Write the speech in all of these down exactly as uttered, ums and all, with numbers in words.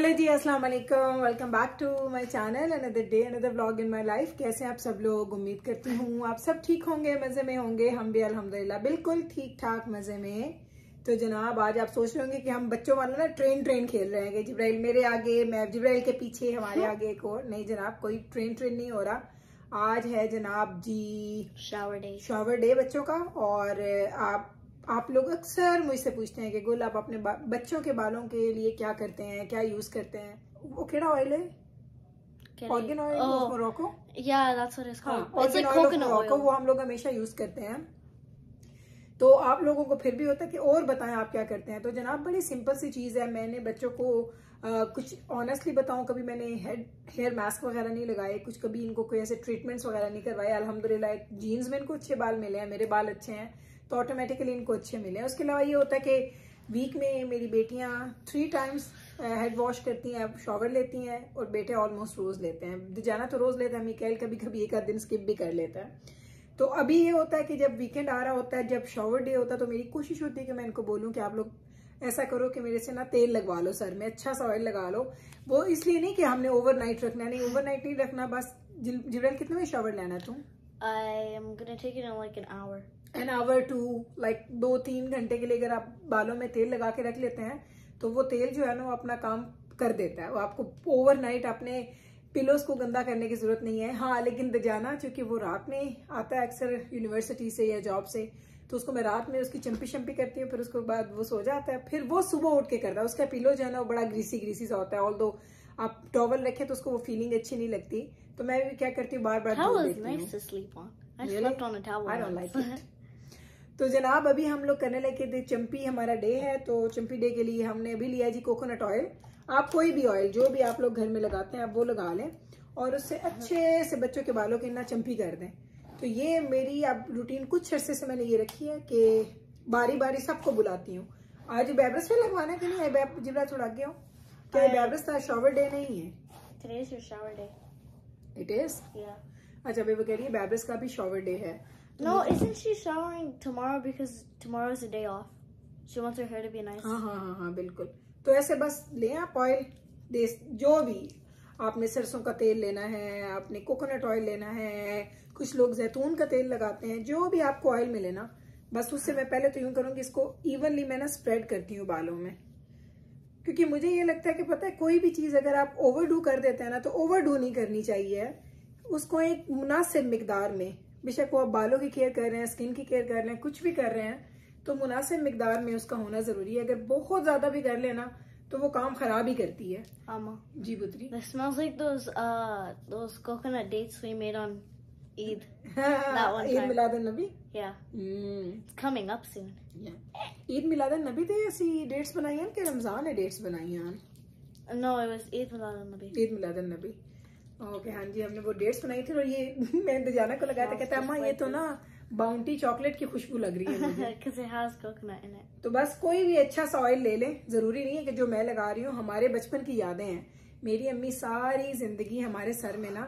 Hello जी, अस्सलाम वालेकुम। Welcome back to my channel, another day another vlog in my life. कैसे हैं आप सब लोग? उम्मीद करती हूँ आप सब ठीक होंगे, मज़े में होंगे। हम भी अल्हम्दुलिल्लाह बिल्कुल ठीक ठाक मज़े में। तो जनाब, आज आप सोच रहे होंगे कि हम बच्चों वाला ना ट्रेन ट्रेन खेल रहे हैं, जिब्राइल मेरे आगे, मैं जिब्राइल के पीछे, हमारे आगे एक और। नहीं जनाब, कोई ट्रेन ट्रेन नहीं हो रहा। आज है जनाब जी शावर डे, शावर डे बच्चों का। और आप आप लोग अक्सर मुझसे पूछते हैं कि गुल, आप अपने बच्चों के बालों के लिए क्या करते हैं, क्या यूज करते हैं? वो केड़ा ऑयल है, आर्गन ऑयल ऑफ मोरक्को। या that's what it's called, argan oil of Morocco. वो हम लोग हमेशा यूज करते हैं। तो आप लोगों को फिर भी होता है कि और बताएं आप क्या करते हैं। तो जनाब, बड़ी सिंपल सी चीज़ है। मैंने बच्चों को आ, कुछ ऑनेस्टली बताऊं, कभी मैंने हेड हेयर मास्क वगैरह नहीं लगाए, कुछ कभी इनको कोई ऐसे ट्रीटमेंट्स वगैरह नहीं करवाए। अल्हम्दुलिल्लाह जीन्स में इनको अच्छे बाल मिले हैं, मेरे बाल अच्छे हैं तो ऑटोमेटिकली इनको अच्छे मिले हैं। उसके अलावा ये होता है कि वीक में मेरी बेटियाँ थ्री टाइम्स हेड वॉश करती हैं, शॉवर लेती हैं, और बेटे ऑलमोस्ट रोज़ लेते हैं। दिजाना तो रोज़ लेता है, मिकाइल कभी कभी एक आध दिन स्किप भी कर लेता है। तो अभी ये होता है कि जब वीकेंड आ रहा होता है, जब शावर डे होता है, तो मेरी कोशिश होती है कि मैं इनको बोलूं कि आप लोग ऐसा करो कि मेरे से ना तेल लगवा लो सर में, अच्छा सा ऑयल लगा लो। वो इसलिए नहीं कि हमने ओवरनाइट रखना, नहीं ओवरनाइट नहीं रखना। बस जिब्राइल, कितने में शावर लेना है तुम? I am gonna take it in like an hour, an hour to like दो तीन घंटे के लिए। अगर आप बालों में तेल लगा के रख लेते हैं तो वो तेल जो है ना, वो अपना काम कर देता है। वो आपको ओवरनाइट अपने पिलोस को गंदा करने की ज़रूरत नहीं है। हाँ, लेकिन दजाना चूँकि वो रात में आता है अक्सर यूनिवर्सिटी से या जॉब से, तो उसको मैं रात में उसकी चंपी शंपी करती हूँ, फिर उसके बाद वो सो जाता है, फिर वो सुबह उठ के करता है। उसका पिलो जो है ना, वो बड़ा ग्रीसी ग्रीसी सा होता है। ऑल दो आप टॉवल रखें तो उसको वो फीलिंग अच्छी नहीं लगती। तो मैं भी क्या करती हूँ, बार बार धो देती हूँ। तो जनाब, अभी हम लोग करने लगे, चंपी हमारा डे है, तो चंपी डे के लिए हमने अभी लिया जी कोकोनट ऑयल। आप कोई भी ऑयल, जो भी आप लोग घर में लगाते हैं, आप वो लगा लें और उससे अच्छे से बच्चों के बालों की ना चंपी कर दें। तो ये मेरी अब रूटीन कुछ अर्से से मैंने ये रखी है कि बारी बारी सबको बुलाती हूँ। आज बेब्रस पे लगवाना कि नहीं है? जिब्रा थोड़ा आगे हो। क्या बेब्रस था? शावर डे नहीं है, today's your shower day, it is. अच्छा, बेबी कह रही है बेब्रस का भी शावर डे है। No, isn't she showering tomorrow because tomorrow is a day off, she wants her hair to be nice. हां हां हां, बिल्कुल। तो ऐसे बस लें आप ऑयल, जो भी आपने सरसों का तेल लेना है, आपने कोकोनट ऑयल लेना है, कुछ लोग जैतून का तेल लगाते हैं, जो भी आपको ऑयल मिले ना, बस उससे। मैं पहले तो यूँ करूँगी, इसको इवनली मैं ना स्प्रेड करती हूँ बालों में, क्योंकि मुझे ये लगता है कि पता है, कोई भी चीज़ अगर आप ओवरडू कर देते हैं ना, तो ओवरडू नहीं करनी चाहिए। उसको एक मुनासिब मिकदार में, बेशक वो आप बालों की केयर कर रहे हैं, स्किन की केयर कर रहे हैं, कुछ भी कर रहे हैं, तो मुनासिब मिकदार में उसका होना जरूरी है। अगर बहुत ज्यादा भी कर लेना तो वो काम खराब ही करती है। आमा जी बुतरी, this smells like those those coconut dates we made on Eid, that one, Eid Miladun Nabi. Yeah, coming up सून। या, ईद मिलादन नबी थे ऐसी डेट्स बनाई हैं कि रमजान है डेट्स बनाई हैं? No, it was Eid Miladun Nabi, Eid Miladun Nabi. Okay, हां जी, हमने वो डेट्स बनाई थी। और ये मैं दजाना को लगाया था, कहता अम्मा ये तो ना बाउंटी चॉकलेट की खुशबू लग रही है मुझे। Cause it has coconut in it. तो बस कोई भी अच्छा सा ऑयल ले लें, जरूरी नहीं है कि जो मैं लगा रही हूँ। हमारे बचपन की यादें हैं, मेरी अम्मी सारी जिंदगी हमारे सर में ना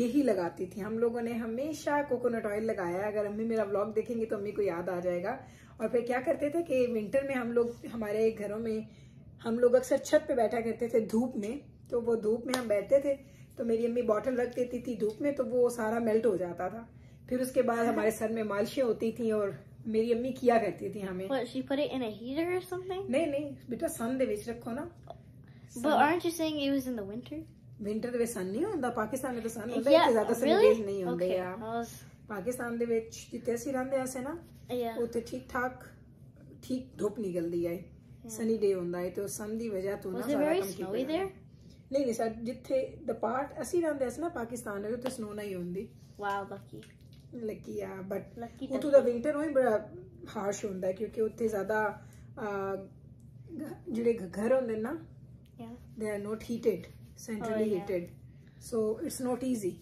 यही लगाती थी। हम लोगों ने हमेशा कोकोनट ऑयल लगाया। अगर अम्मी मेरा व्लॉग देखेंगी तो अम्मी को याद आ जाएगा। और फिर क्या करते थे कि विंटर में हम लोग, हमारे घरों में हम लोग अक्सर छत पे बैठा करते थे धूप में, तो वो धूप में हम बैठते थे, तो मेरी अम्मी बॉटल रख देती थी धूप में, तो वो सारा मेल्ट हो जाता था। फिर उसके बाद हमारे सर में मालिशें होती थी, और मेरी अम्मी किया करती थी हमें। What, she put it in a heater or something? नहीं नहीं बेटा, सन दे विच रखो ना। But aren't you saying it was in the winter? Winter दे विच सन नहीं होता, पाकिस्तान में तो सन होता है, इतने ज्यादा सन नहीं होते यार। पाकिस्तान दे विच जिते असीं रहिंदे ऐसे ना, उत्थे ठीक ठाक ठीक धुप निकलदी है, सनी डे हुंदा है, तो सन दी वजह तो ना सारा कम स्नोई देयर। नहीं नहीं सर, जिथे द पार्ट असीं रहिंदे ऐसे ना पाकिस्तान दे, उत्थे स्नो नहीं हुंदी। वाह, बाकी लकी आ, बट उतो दा विंटर होई बड़ा हार्श होंदा है, क्योंकि उत्थे ज्यादा जिहड़े घर होंदे ना, they are not heated, centrally heated, so it's not easy.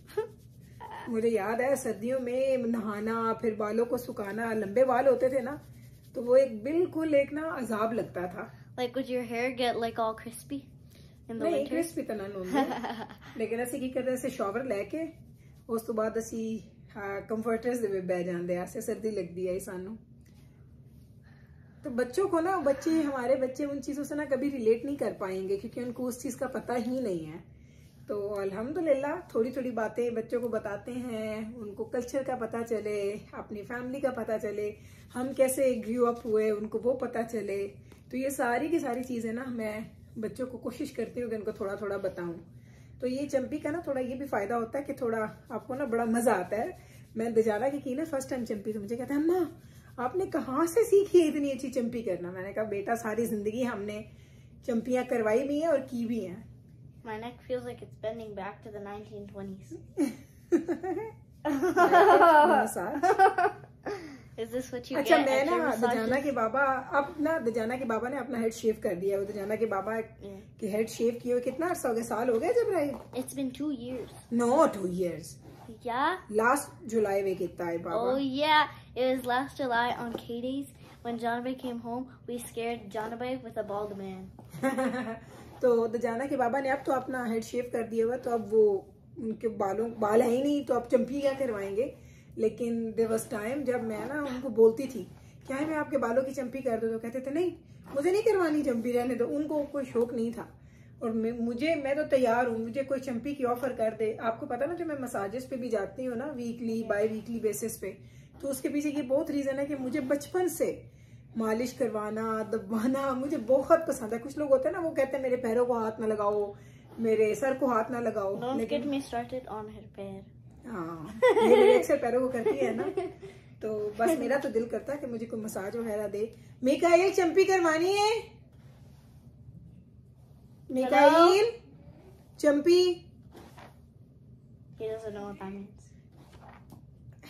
मुझे याद है सर्दियों में नहाना, फिर बालों को सुखाना, लंबे बाल होते थे ना, तो वो एक बिल्कुल एक ना अजाब लगता था। Like would your hair get like all crispy in the winter? नहीं, क्रिस्पी तो ना होंदा, लेकिन असि की करदे सी शॉवर लेके उस तो बाद असि कंफर्टर्स दे बह जाते, ऐसे सर्दी लगती है सानू। तो बच्चों को ना, बच्चे हमारे बच्चे उन चीज़ों से ना कभी रिलेट नहीं कर पाएंगे क्योंकि उनको उस चीज़ का पता ही नहीं है। तो अल्हम्दुलिल्लाह थोड़ी थोड़ी बातें बच्चों को बताते हैं, उनको कल्चर का पता चले, अपनी फैमिली का पता चले, हम कैसे ग्रो अप हुए उनको वो पता चले। तो ये सारी की सारी चीज़ें ना मैं बच्चों को कोशिश करती हूँ कि उनको थोड़ा थोड़ा बताऊँ। तो ये चम्पी का ना थोड़ा ये भी फ़ायदा होता है कि थोड़ा आपको ना बड़ा मज़ा आता है। मैं बेजारा की की ना फर्स्ट टाइम चम्पी, तो मुझे कहता है अम्मा आपने कहाँ से सीखी इतनी अच्छी चम्पी करना। मैंने कहा बेटा सारी जिंदगी हमने चम्पियाँ करवाई भी हैं और की भी हैं। My neck feels like it's bending back to the nineteen twenties. Is this what you अच्छा, get? मैं ना दजाना के बाबा अब ना दजाना के बाबा ने अपना हेड शेव कर दिया है। वो दजाना के बाबा yeah. के हेड शेव किए कितना अरसा हो गया, साल हो गया जब right. It's been two years. No, two years. Yeah. Last July we kicked out, Baba. Oh yeah, it was last July on Katie's when Jonabe came home. We scared Jonabe with a bald man. तो दजाना के बाबा ने अब तो अपना head शेव कर दिया हुआ, तो अब वो उनके बालों बाल है ही नहीं, तो अब चम्पी क्या करवाएंगे। लेकिन देयर वाज टाइम जब मैं ना उनको बोलती थी क्या है मैं आपके बालों की चम्पी कर दूँ, तो कहते थे नहीं मुझे नहीं करवानी चम्पी, रहने दो। उनको कोई शौक नहीं था। और मैं मुझे मैं तो तैयार हूँ, मुझे कोई चम्पी की ऑफर कर दे। आपको पता ना जो मैं मसाजेस पे भी जाती हूँ ना वीकली बाय वीकली बेसिस पे, तो उसके पीछे ये बहुत रीज़न है कि मुझे बचपन से मालिश करवाना दबाना मुझे बहुत पसंद है। कुछ लोग होते हैं ना वो कहते हैं मेरे पैरों को हाथ ना लगाओ, मेरे सर को हाथ ना लगाओ, लेकिन हाँ मेरे अक्सर पैरों को करती है ना। तो बस मेरा तो दिल करता है कि मुझे कोई मसाज वगैरह दे। मिकाईल चम्पी करवानी है, मिकाईल चम्पी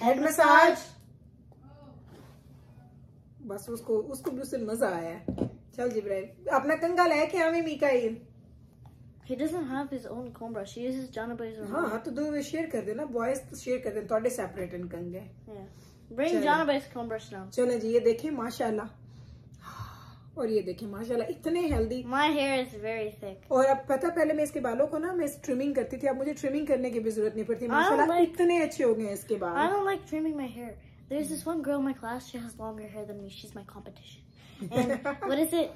हेड मसाज। बस उसको उसको भी उससे मजा आया। चल जिब्राइल अपना कंगा लेके आवे Mikail. He doesn't have his own comb brush. He uses Jonabe's remote. हाँ तो दो शेयर कर देना, boys शेयर कर देना, थोड़े separate and कंगे। Yeah. Bring Jonabe's comb brush now. चलो जी ये देखें माशाल्लाह, और ये देखें माशाल्लाह इतने healthy। My hair is very thick. और अब पता पहले मैं इसके बालों को ना मैं ट्रिमिंग करती थी, अब मुझे ट्रिमिंग करने की भी जरूरत नहीं पड़ती माशाल्लाह, इतने अच्छे हो गए इसके बाल। I don't like trimming my hair. There's this one girl in my class. She has longer hair than me. She's my competition. And what is it?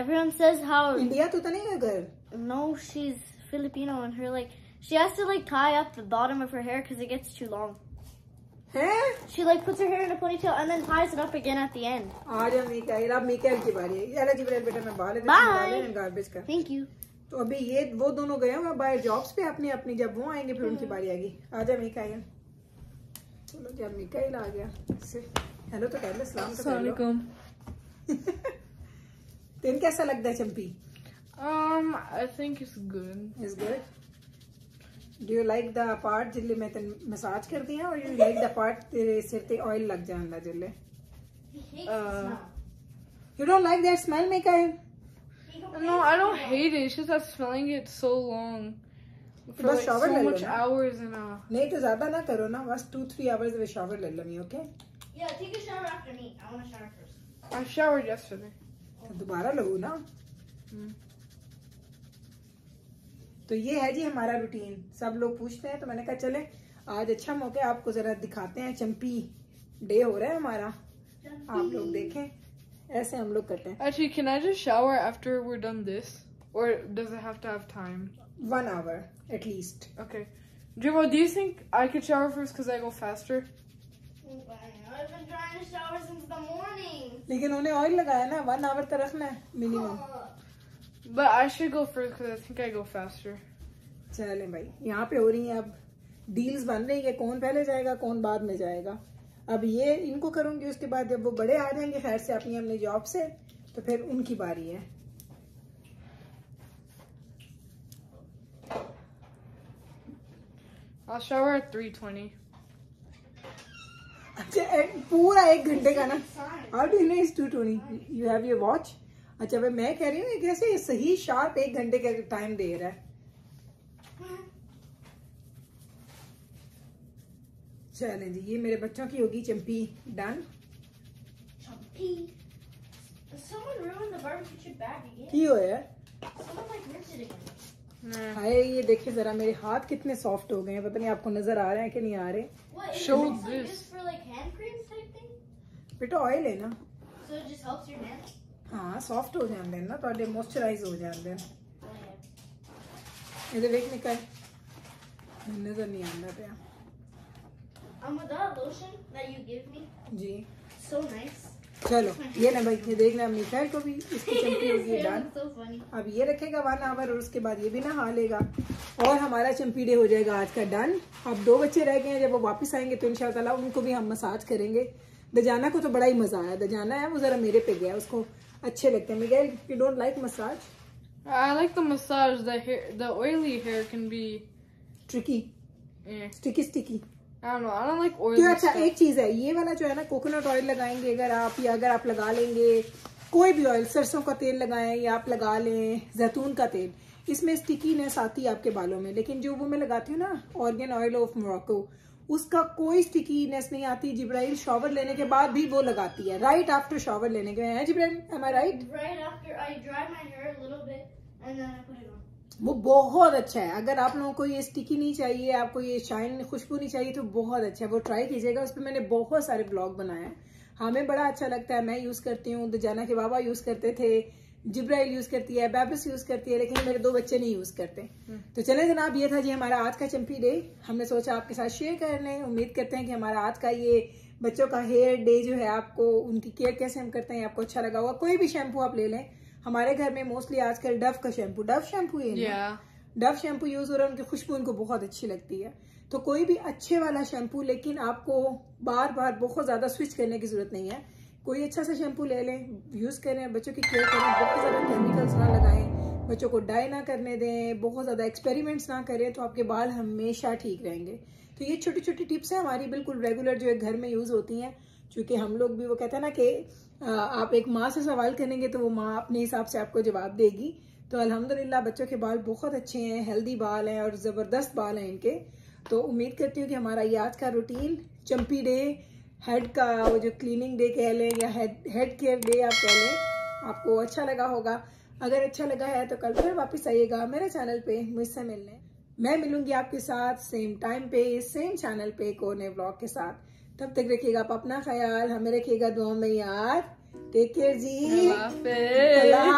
Everyone says how India to nahi girl. No, she's Filipino and her like she has to like tie up the bottom of her hair because it gets too long. Huh? She like puts her hair in a ponytail and then ties it up again at the end. Aaj Mikael, ab Mikael ki bari hai. Yala Jibril beta main baal hai garbage ka. Thank you. तो अभी ये वो दोनों गए होंगे bye jobs पे अपनी अपनी, जब वो आएंगे फिर उनकी बारी आएगी। आजा मिकाइल। चलो जब मिकाइल आ गया इससे हेलो तो कहले सलाम तो अस्सलाम वालेकुम। तेन कैसा लगता है champi? Um, I think it's good. It's good. Do you like the part जिल्ले मैं तेन मसाज करती हैं, और you like the part तेरे सिर ते ऑयल लग जाना जिल्ले? Uh, you don't like that smell, Mikael? No, I don't hate it. It's just that smelling it so long for like so much hours and a. नहीं तो ज़्यादा ना करो ना, बस two three hours में shower ले लेनी, okay? Yeah, take a shower after me. I want to shower first. I showered yesterday. दोबारा लो ना। तो ये है जी हमारा रूटीन। सब लोग पूछते हैं तो मैंने कहा चले आज अच्छा मौके आपको जरा दिखाते हैं। चम्पी डे हो रहा है हमारा, आप लोग देखें ऐसे हम लोग करते हैं। Actually, can I just shower after we're done this? Or does it have to have time? One hour at least. Okay. Jimbo, do you think I could shower first because I go faster? I've been trying to shower since the morning. लेकिन उन्हें oil लगाया ना, one hour तक रखना है minimum. But I should go first because I think I go faster. चलें भाई यहाँ पे हो रही है अब डील्स बन रही है कौन पहले जाएगा कौन बाद में जाएगा। अब ये इनको करूँगी, उसके बाद जब वो बड़े आ जाएंगे खैर से अपनी अपने जॉब से तो फिर उनकी बारी है। I'll shower at three twenty. अच्छा पूरा एक घंटे का ना और यू हैव योर वॉच। अच्छा भाई मैं कह रही हूँ कैसे सही शार्प एक घंटे का टाइम दे रहा है। चलें जी ये मेरे बच्चों की होगी चम्पी डन। हाय ये देखिए जरा मेरे हाथ कितने सॉफ्ट हो गए हैं, पता नहीं आपको नजर आ रहे हैं कि नहीं आ रहे। बेटा ऑयल है ना So it just helps your nails? हाँ, soft हो जाते हैं ना तो ये moisturize हो जाते हैं। ये देख निकाय, नजर नहीं आता पे। अम्मा that lotion that you gave me? Ji. So nice. चलो ये ना भाई ये देख रहे मिसाइल को भी इसकी चम्पी होगी डाल अब ये रखेगा वन आवर और उसके बाद ये भी ना नहा लेगा और हमारा चम्पी डे हो जाएगा आज का डन। अब दो बच्चे रह गए हैं, जब वो वापस आएंगे तो इंशाल्लाह उनको भी हम मसाज करेंगे। दजाना को तो बड़ा ही मजा आया, दजाना है वो जरा मेरे पे गया, उसको अच्छे लगते हैं। Miguel you don't like massage? I like the massage, the hair, the oily hair can be tricky, sticky sticky. I don't know, I don't like oil क्यों? अच्छा एक चीज है ये वाला जो है ना कोकोनट ऑयल लगाएंगे अगर आप, या अगर आप लगा लेंगे कोई भी ऑयल, सरसों का तेल लगाएं या आप लगा लें जैतून का तेल, इसमें स्टिकीनेस आती है आपके बालों में। लेकिन जो वो मैं लगाती हूँ ना आर्गन ऑयल ऑफ मोरक्को, उसका कोई स्टिकीनेस नहीं आती। जिब्राइल शॉवर लेने के बाद भी वो लगाती है, राइट आफ्टर शॉवर लेने के बाद। जिब्राइल am I right? Right after I dry my hair a little bit and then I put it on. वो बहुत अच्छा है। अगर आप लोगों को ये स्टिकी नहीं चाहिए, आपको ये शाइन खुशबू नहीं चाहिए तो बहुत अच्छा है, वो ट्राई कीजिएगा। उस पर मैंने बहुत सारे ब्लॉग बनाए हैं, हमें बड़ा अच्छा लगता है। मैं यूज़ करती हूँ, दजाना के बाबा यूज़ करते थे, जिब्राइल यूज़ करती है, बैबस यूज़ करती है, लेकिन मेरे दो बच्चे नहीं यूज़ करते। तो चले जनाब, ये था जी हमारा आज का चम्पी डे, हमने सोचा आपके साथ शेयर कर लें। उम्मीद करते हैं कि हमारा आज का ये बच्चों का हेयर डे जो है, आपको उनकी केयर कैसे हम करते हैं आपको अच्छा लगा होगा। कोई भी शैम्पू आप ले लें, हमारे घर में मोस्टली आजकल डव का शैम्पू, डव शैम्पू है ना, डव शैम्पू यूज हो रहा है, उनकी खुशबू उनको बहुत अच्छी लगती है। तो कोई भी अच्छे वाला शैम्पू, लेकिन आपको बार बार बहुत ज़्यादा स्विच करने की जरूरत नहीं है। कोई अच्छा सा शैम्पू ले लें, यूज़ करें, बच्चों की केयर करें, बहुत ज़्यादा केमिकल्स ना लगाएं, बच्चों को डाई ना करने दें, बहुत ज़्यादा एक्सपेरिमेंट्स ना करें, तो आपके बाल हमेशा ठीक रहेंगे। तो ये छोटी छोटी टिप्स हैं हमारी, बिल्कुल रेगुलर जो है घर में यूज़ होती हैं। चूँकि हम लोग भी, वो कहते हैं ना कि आप एक माँ से सवाल करेंगे तो वो माँ अपने हिसाब से आपको जवाब देगी। तो अल्हम्दुलिल्लाह बच्चों के बाल बहुत अच्छे हैं, हेल्दी बाल हैं और ज़बरदस्त बाल हैं इनके। तो उम्मीद करती हूँ कि हमारा ये आज का रूटीन चम्पी डे, हेड का वो जो क्लीनिंग डे कह लें या हेड हेड केयर डे आप कह लें, आपको अच्छा लगा होगा। अगर अच्छा लगा है तो कल फिर वापस आइएगा मेरे चैनल पे मुझसे मिलने। मैं मिलूंगी आपके साथ सेम टाइम पे सेम चैनल पे एक और नए व्लॉग के साथ। तब तक रखिएगा आप अपना ख्याल, हमें रखिएगा दुआओं में याद। टेक केयर जी।